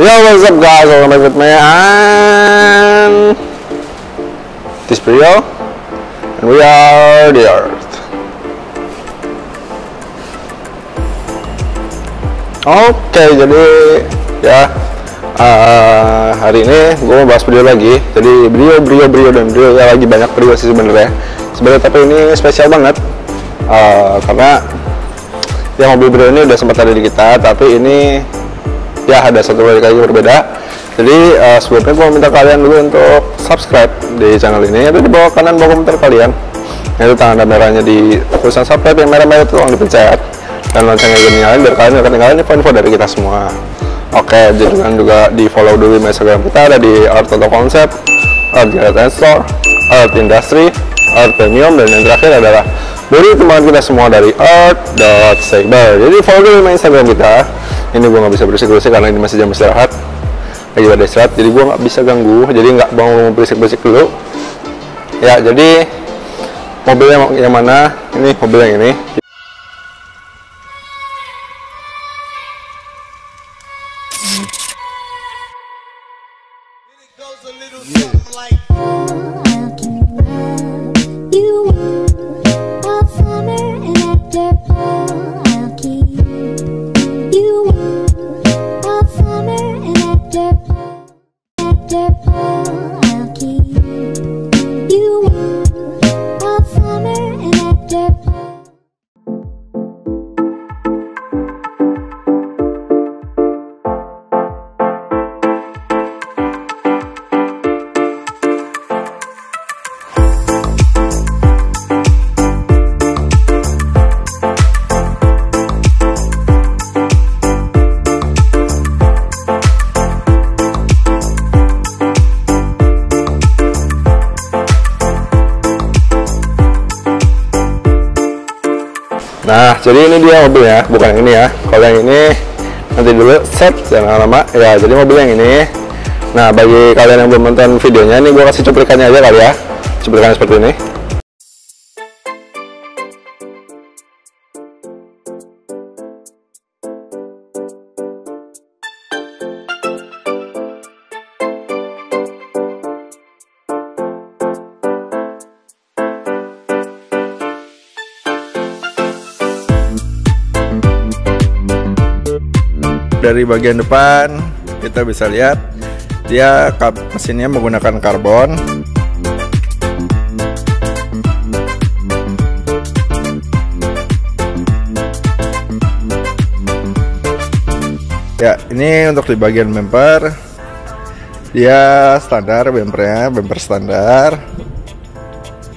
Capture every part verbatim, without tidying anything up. Yo, what's up guys, welcome back with me and this Brio, and we are the Earth. Oke, okay, jadi ya uh, hari ini gue mau bahas Brio lagi. Jadi Brio, Brio, Brio dan Brio ya, lagi banyak Brio sih sebenarnya. Sebenarnya tapi ini spesial banget uh, karena yang mobil Brio ini udah sempat ada di kita, tapi ini ya ada satu kali lagi berbeda. Jadi uh, sebelumnya gue minta kalian dulu untuk subscribe di channel ini, itu di bawah kanan bawah komentar kalian itu tanda merahnya, di tulisan subscribe yang merah-merah itu tolong dipencet dan loncengnya juga nyalain biar kalian gak ketinggalan info-info dari kita semua. Oke, okay, jadi kalian juga di follow dulu Instagram kita, ada di Art Auto Concept, Art Gear Store, Art Industry, Art Premium, dan yang terakhir adalah dari teman kita semua dari art dot stable. Jadi follow dulu Instagram kita. Ini gue nggak bisa berisik-berisik karena ini masih jam istirahat, lagi pada istirahat, jadi gue nggak bisa ganggu, jadi nggak mau berisik-berisik dulu ya. Jadi mobilnya yang mana? Ini mobil yang ini. Nah, jadi ini dia mobilnya, bukan yang ini ya. Kalau yang ini nanti dulu set dan lama ya. Jadi mobil yang ini. Nah, bagi kalian yang belum nonton videonya, ini gue kasih cuplikannya aja kali ya. Cuplikannya seperti ini. Dari bagian depan kita bisa lihat dia mesinnya menggunakan karbon. Ya, ini untuk di bagian bumper dia standar, bumpernya bumper standar.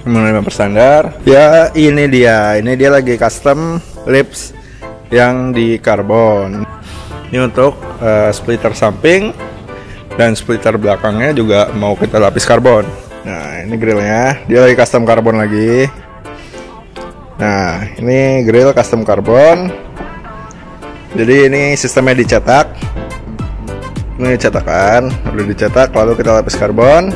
Mengenai bumper standar, ya ini dia, ini dia lagi custom lips yang di karbon. Ini untuk uh, splitter samping dan splitter belakangnya juga mau kita lapis karbon. Nah, ini grillnya, dia lagi custom karbon lagi. Nah, ini grill custom karbon. Jadi ini sistemnya dicetak. Ini cetakan, udah dicetak lalu kita lapis karbon.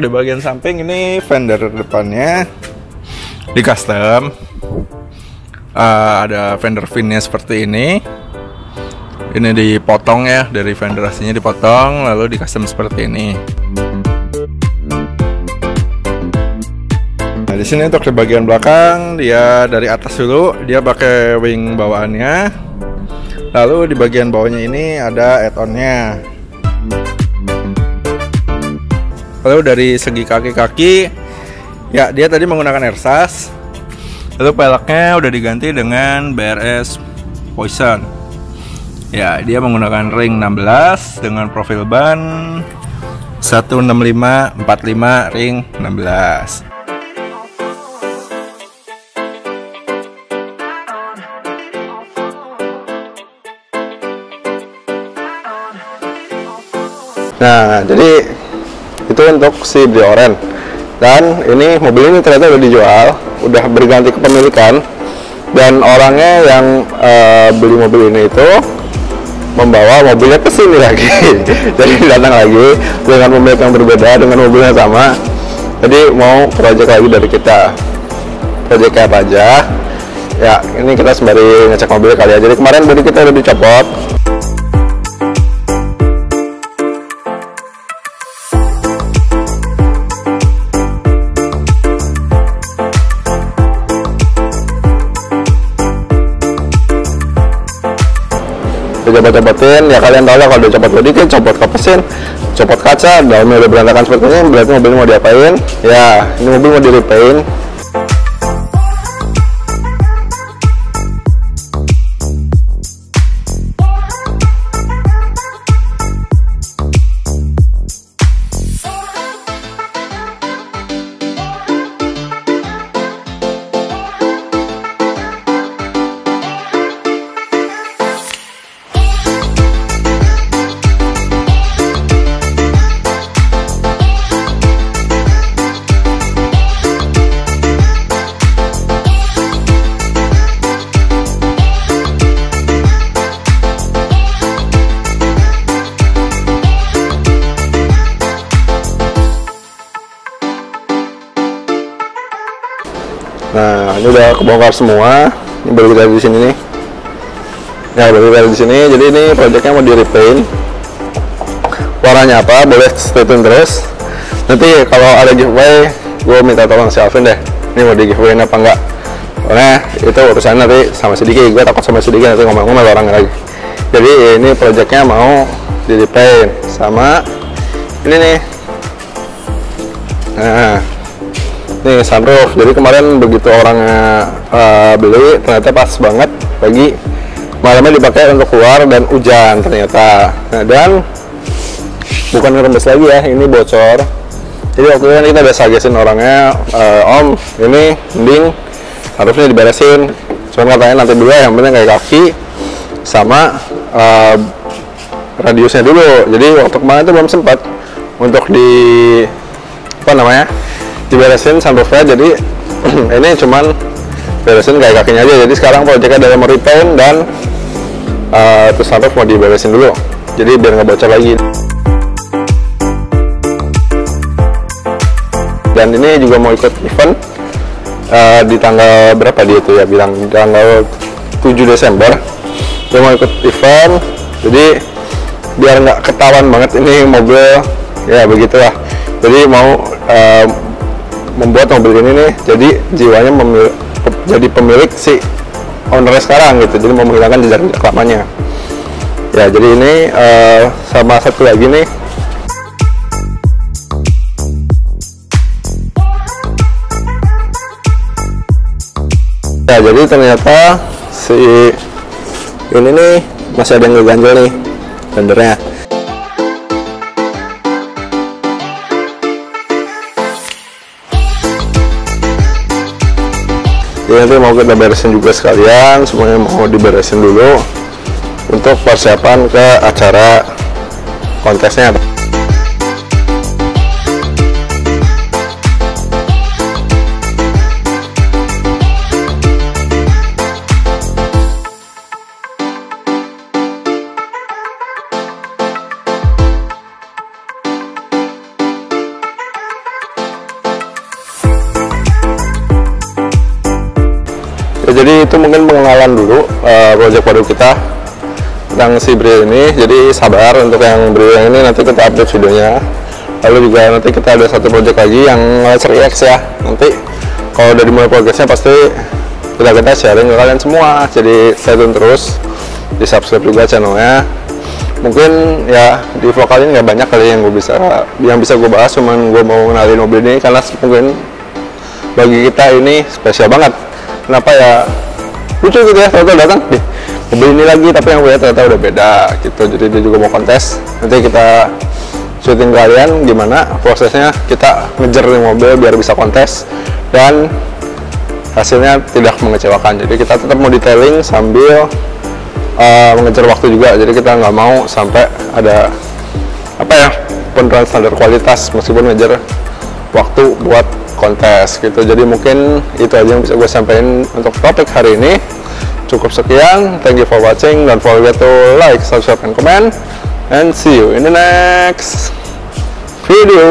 Di bagian samping ini fender depannya di custom, uh, ada fender finnya seperti ini. Ini dipotong ya, dari fender aslinya dipotong lalu di custom seperti ini. Nah, di sini untuk di bagian belakang dia dari atas dulu, dia pakai wing bawaannya. Lalu di bagian bawahnya ini ada add-onnya. Lalu dari segi kaki-kaki, ya dia tadi menggunakan Ersas. Lalu peleknya udah diganti dengan B R S Poison. Ya, dia menggunakan ring enam belas dengan profil ban seratus enam puluh lima empat puluh lima ring enam belas. Nah, jadi itu untuk si Brio Oren. Dan ini mobil ini ternyata udah dijual, udah berganti kepemilikan, dan orangnya yang uh, beli mobil ini itu membawa mobilnya ke sini lagi. Jadi datang lagi dengan pemilik yang berbeda, dengan mobilnya sama. Jadi mau project lagi dari kita, project apa aja ya. Ini kita sembari ngecek mobil kali ya. Jadi kemarin bodi kita udah dicopot. Copot-copotin ya, kalian tahu lah kalau udah copot bodi, copot kepesin, copot kaca, daunnya udah berantakan seperti ini, berarti mobilnya mau diapain ya. Ini mobil mau di repaint. Nah, ini udah kebongkar semua. Ini baru kita di sini nih. Ya, baru kita di sini. Jadi ini projectnya mau di repaint. Warnanya apa? Boleh stay tune terus. Nanti kalau ada giveaway, gue minta tolong si Alvin deh. Ini mau di giveaway apa enggak? Karena itu urusan nanti sama si Diki. Gue takut sama si Diki nanti ngomong-ngomong sama orang lagi. Jadi ini projectnya mau di repaint sama ini nih. Nah, nih sunroof. Jadi kemarin begitu orangnya uh, beli, ternyata pas banget pagi malamnya dipakai untuk keluar dan hujan ternyata. Nah, dan bukan ngerembes lagi ya, ini bocor. Jadi waktu itu kita udah sagesin orangnya, uh, om ini mending harusnya diberesin, cuman katanya nanti dulu, yang penting kayak kaki sama uh, radiusnya dulu. Jadi waktu kemarin itu belum sempat untuk di apa namanya diberesin sunroofnya. Jadi ini cuman beresin kayak kakinya aja. Jadi sekarang projectnya dalam repaint dan uh, terus sunroof mau diberesin dulu, jadi biar nggak bocor lagi. Dan ini juga mau ikut event uh, di tanggal berapa dia itu ya, bilang tanggal tujuh Desember dia mau ikut event. Jadi biar nggak ketahuan banget ini mobil ya, begitulah. Jadi mau uh, membuat mobil ini nih, jadi jiwanya memil- jadi pemilik si ownernya sekarang gitu, jadi menghilangkan jejak-jejak lamanya ya. Jadi ini uh, sama satu lagi nih, ya. Jadi ternyata si ini nih masih ada yang ngeganjel nih bendernya. Jadi nanti mau kita beresin juga sekalian, semuanya mau diberesin dulu untuk persiapan ke acara kontesnya. Jadi itu mungkin pengenalan dulu uh, project baru kita tentang si Brio ini. Jadi sabar untuk yang Brio yang ini, nanti kita update videonya. Lalu juga nanti kita ada satu project lagi yang Laser E X ya. Nanti kalau dari mulai progresnya pasti kita kita sharing ke kalian semua. Jadi stay tune terus, di subscribe juga channelnya. Mungkin ya di vlog kali ini nggak banyak kali yang gue bisa yang bisa gue bahas, cuman gue mau kenalin mobil ini karena mungkin bagi kita ini spesial banget. Kenapa ya, lucu gitu ya, ternyata datang deh mobil ini lagi, tapi yang gue lihat ternyata udah beda gitu. Jadi dia juga mau kontes, nanti kita syuting kalian gimana prosesnya kita ngejar di mobil biar bisa kontes dan hasilnya tidak mengecewakan. Jadi kita tetap mau detailing sambil uh, mengejar waktu juga. Jadi kita nggak mau sampai ada apa ya penurunan standar kualitas meskipun ngejar waktu buat kontes gitu. Jadi mungkin itu aja yang bisa gue sampaikan untuk topik hari ini. Cukup sekian, thank you for watching, don't forget to like, subscribe, and comment, and see you in the next video.